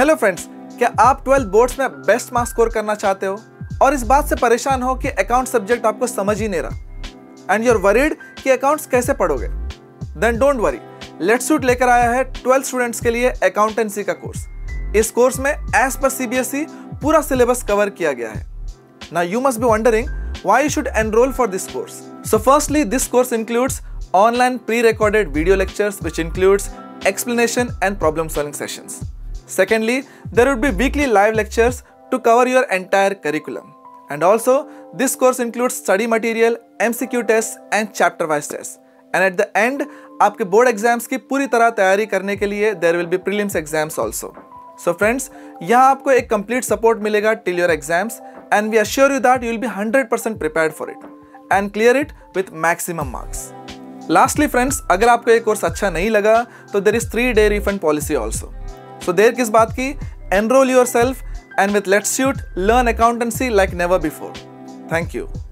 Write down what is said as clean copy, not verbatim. Hello friends, क्या आप 12 boards में बेस्ट मार्क्स स्कोर करना चाहते हो और इस बात से परेशान हो कि अकाउंट सब्जेक्ट आपको समझ ही नहीं रहा एंड यू आर वरीड कि अकाउंट्स कैसे पढ़ोगे? देन डोंट वरी, लेट्सट्यूट लेकर आया है 12 स्टूडेंट्स के लिए अकाउंटेंसी का कोर्स। इस कोर्स में एज पर CBSE पूरा सिलेबस कवर किया गया है। Now you must be wondering why you should enrol for this course. So firstly this course includes online pre recorded video lectures which includes explanation and problem solving sessions. Secondly, there would be weekly live lectures to cover your entire curriculum. And also, this course includes study material, MCQ tests and chapter wise tests. And at the end, आपके board exams की पूरी तरह तैयारी करने के लिए there will be prelims exams also. So friends, यहाँ आपको एक complete support मिलेगा till your exams and we assure you that you will be 100% prepared for it and clear it with maximum marks. Lastly friends, अगर आपको ये course अच्छा नहीं लगा तो there is 3-day refund policy also. So देर किस बात की, enroll yourself and with Letstute learn accountancy like never before. Thank you.